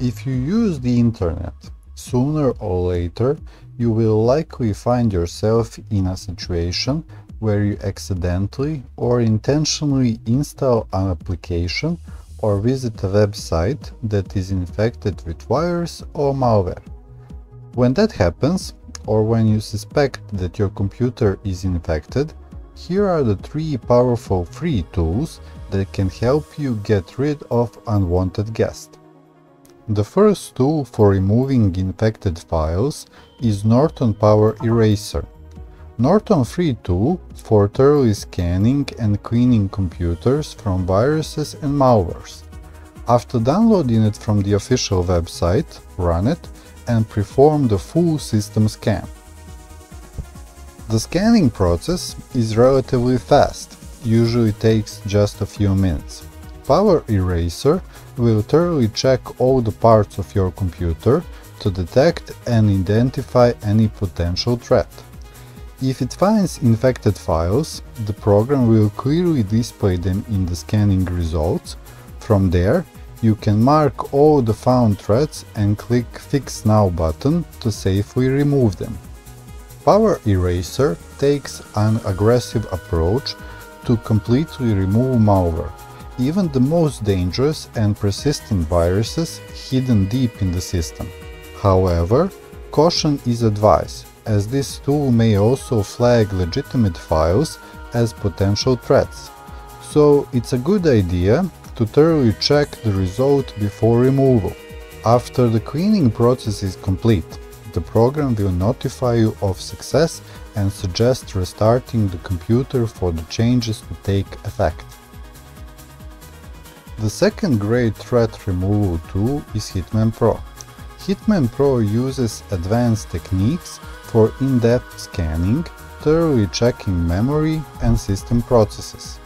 If you use the internet, sooner or later you will likely find yourself in a situation where you accidentally or intentionally install an application or visit a website that is infected with virus or malware. When that happens, or when you suspect that your computer is infected, here are the three powerful free tools that can help you get rid of unwanted guests. The first tool for removing infected files is Norton Power Eraser. Norton free tool for thoroughly scanning and cleaning computers from viruses and malwares. After downloading it from the official website, run it and perform the full system scan. The scanning process is relatively fast, usually takes just a few minutes. Power Eraser will thoroughly check all the parts of your computer to detect and identify any potential threat. If it finds infected files, the program will clearly display them in the scanning results. From there, you can mark all the found threats and click Fix Now button to safely remove them. Power Eraser takes an aggressive approach to completely remove malware. Even the most dangerous and persistent viruses hidden deep in the system. However, caution is advised, as this tool may also flag legitimate files as potential threats. So it's a good idea to thoroughly check the result before removal. After the cleaning process is complete, the program will notify you of success and suggest restarting the computer for the changes to take effect. The second great threat removal tool is HitmanPro. HitmanPro uses advanced techniques for in-depth scanning, thoroughly checking memory and system processes.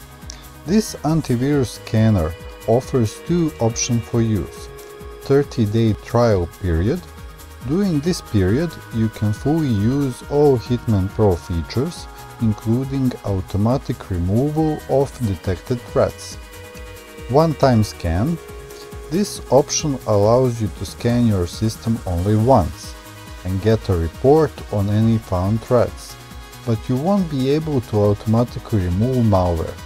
This antivirus scanner offers two options for use. 30-day trial period. During this period, you can fully use all HitmanPro features, including automatic removal of detected threats. One-time scan. This option allows you to scan your system only once and get a report on any found threats, but you won't be able to automatically remove malware.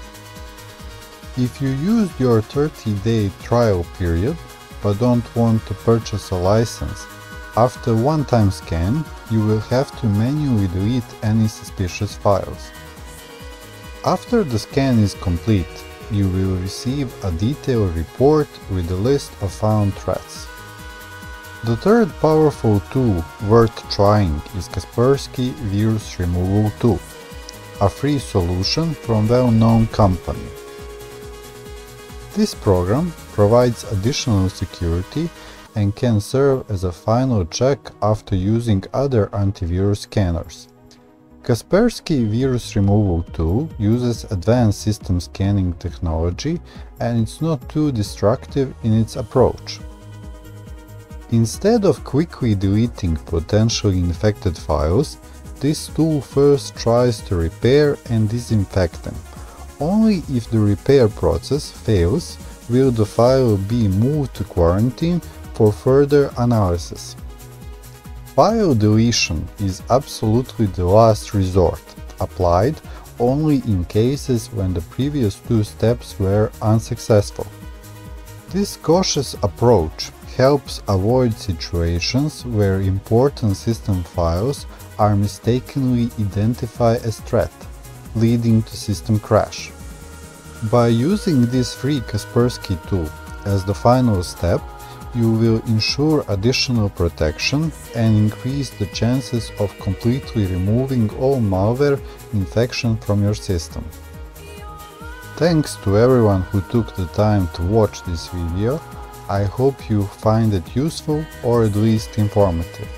If you used your 30-day trial period but don't want to purchase a license, after one-time scan you will have to manually delete any suspicious files. After the scan is complete, you will receive a detailed report with a list of found threats. The third powerful tool worth trying is Kaspersky Virus Removal Tool, a free solution from well-known company. This program provides additional security and can serve as a final check after using other antivirus scanners. Kaspersky Virus Removal Tool uses advanced system scanning technology, and it's not too destructive in its approach. Instead of quickly deleting potentially infected files, this tool first tries to repair and disinfect them. Only if the repair process fails will the file be moved to quarantine for further analysis. File deletion is absolutely the last resort, applied only in cases when the previous two steps were unsuccessful. This cautious approach helps avoid situations where important system files are mistakenly identified as threat, leading to system crash. By using this free Kaspersky tool as the final step, you will ensure additional protection and increase the chances of completely removing all malware infection from your system. Thanks to everyone who took the time to watch this video. I hope you find it useful or at least informative.